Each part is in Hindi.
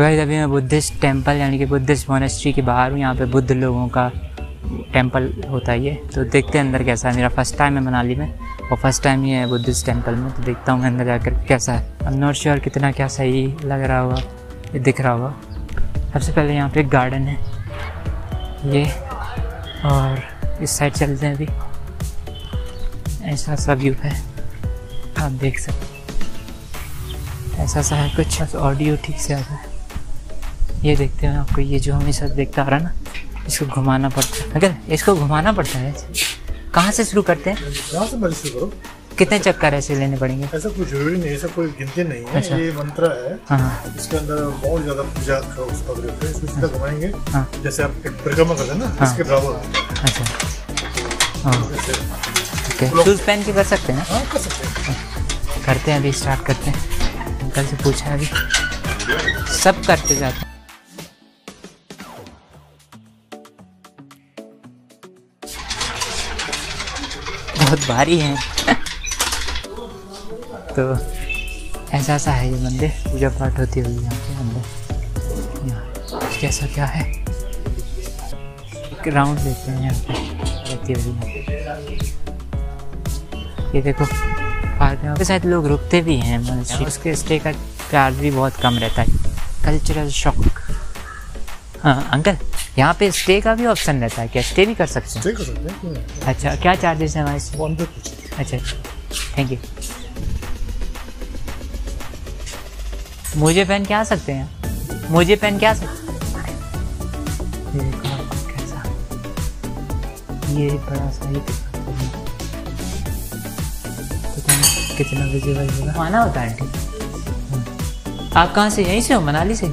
गाइस अभी मैं बुद्धिस्ट टेंपल यानी कि बुद्धिस्ट मोनेस्ट्री के बाहर हूँ। यहाँ पे बुद्ध लोगों का टेंपल होता है ये, तो देखते हैं अंदर कैसा है। मेरा फर्स्ट टाइम है मनाली में और फर्स्ट टाइम ये है बुद्धिस्ट टेंपल में, तो देखता हूँ मैं अंदर जाकर कैसा है। अब नॉट श्योर कितना क्या सही लग रहा होगा, ये दिख रहा होगा। सबसे पहले यहाँ पे एक गार्डन है ये, और इस साइड चलते हैं। अभी ऐसा सा व्यू है, आप देख सकते ऐसा सा है कुछ। ऑडियो ठीक से आता है, ये देखते हैं आपको। ये जो हमेशा देखता आ रहा है ना, इसको घुमाना पड़ता है। अगर इसको घुमाना पड़ता है, कहाँ से शुरू करते हैं? यहाँ से मर्जी शुरू करो। कितने चक्कर ऐसे लेने पड़ेंगे? ऐसा कुछ जरूरी नहीं, ऐसा कोई गिनती नहीं है। अच्छा। ये मंत्र है, हाँ। इसके अंदर बहुत ज्यादा पूजा का उसका ग्रुप है। इसको सीधा घुमाएंगे, हाँ। जैसे आप एक परिक्रमा करते हैं ना, हाँ। इसके बराबर। अच्छा, शूज पहन के कर सकते हैं? हाँ, कर सकते हैं। करते हैं, अभी स्टार्ट करते हैं। अंकल से पूछा, अभी सब करते जाते हैं। बहुत भारी हैं। तो ऐसा सा है ये मंदिर, पूजा पाठ होती होगी यहाँ के अंदर। यहाँ कैसा क्या है, एक राउंड देखते हैं। यहाँ पे रहती होगी। ये देखो पार्क में शायद लोग रुकते भी हैं, मतलब उसके स्टे का चार्ज भी बहुत कम रहता है। Cultural shock. हाँ अंकल, यहाँ पे स्टे का भी ऑप्शन रहता है क्या? स्टे भी कर सकते हैं? स्टे कर सकते हैं। अच्छा, क्या चार्जेस हैं हमारे? अच्छा, थैंक यू। मोजे पहन के आ सकते हैं? मोजे पहन के आ सकते हैं। कैसा ये बड़ा सा ही कितना विजिबल होगा, माना होता है। आप कहाँ से? यहीं से हो, मनाली से?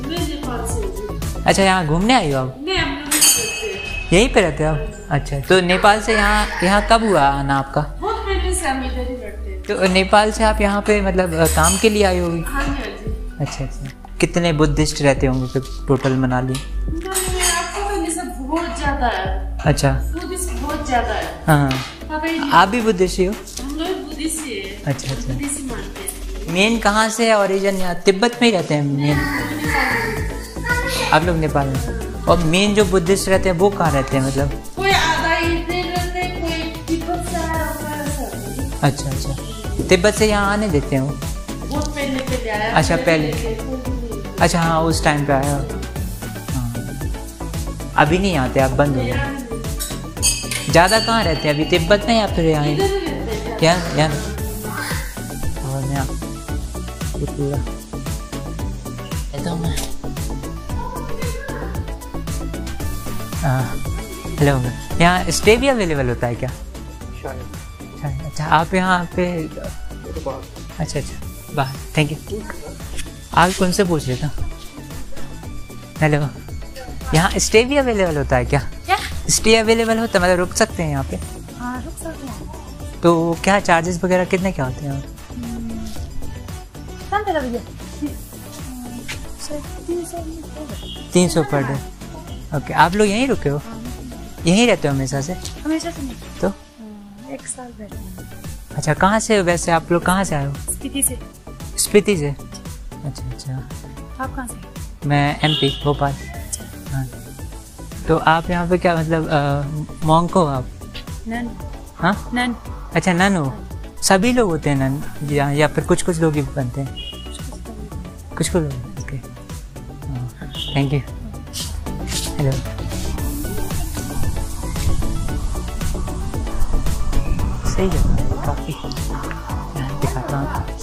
अच्छा, यहाँ घूमने आई हो आप? यहीं पे रहते हो आप? अच्छा, तो नेपाल से यहाँ कब हुआ आना आपका? बहुत पहले से हम इधर ही रहते हैं। तो नेपाल से आप यहाँ पे मतलब काम के लिए आई होगी? हाँ जी। अच्छा, कितने बुद्धिस्ट रहते होंगे तो टोटल मनाली? बहुत ज़्यादा है। अच्छा, बहुत ज़्यादा है। हाँ, आप भी बुद्धिस्ट ही हो? हम लोग बुद्धिस्ट ही हैं। अच्छा अच्छा, मेन कहाँ से है ओरिजिन? यहाँ तिब्बत में ही रहते हैं मेन आप लोग? नेपाल में। और मेन जो बुद्धिस्ट रहते हैं वो कहाँ रहते हैं, मतलब? कोई आधा इधर रहते हैं, कोई तिब्बत से आया। अच्छा अच्छा, तिब्बत से यहाँ आने देते हैं वो? पहले आया। अच्छा, पहले। अच्छा हाँ, उस टाइम पे आया। हाँ, अभी नहीं आते, आप बंद हो गए। ज़्यादा कहाँ रहते हैं अभी, तिब्बत में या फिर यहाँ? यहाँ। और यहाँ पूरा एकदम। हेलो, यहाँ स्टे भी अवेलेबल होता है क्या? शायद। अच्छा, आप यहाँ पे? अच्छा अच्छा, बाहर। Thank you. आप कौन से पूछ रहे थे? हेलो, यहाँ स्टे भी अवेलेबल होता है क्या? क्या स्टे अवेलेबल होता है, मतलब रुक सकते हैं यहाँ पे? हाँ, रुक सकते हैं। तो क्या चार्जेस वगैरह कितने क्या होते हैं? $300 पर डे। ओके, आप लोग यहीं रुके हो? यहीं रहते हो हमेशा से? हमेशा से नहीं, तो एक साल पहले। अच्छा, कहाँ से हो वैसे आप लोग? कहाँ से आए हो? स्पीति से। स्पीति से? अच्छा अच्छा, आप कहाँ से? मैं MP, भोपाल। हाँ, तो आप यहाँ पे क्या मतलब मॉन्क हो आप? नन। हाँ, नन। अच्छा, नन हो? सभी लोग होते हैं नन, या फिर कुछ कुछ लोग ही बनते हैं? कुछ कुछ लोग। Okay, thank you. हेलो, सही है काफ़ी। दिखाता हूँ।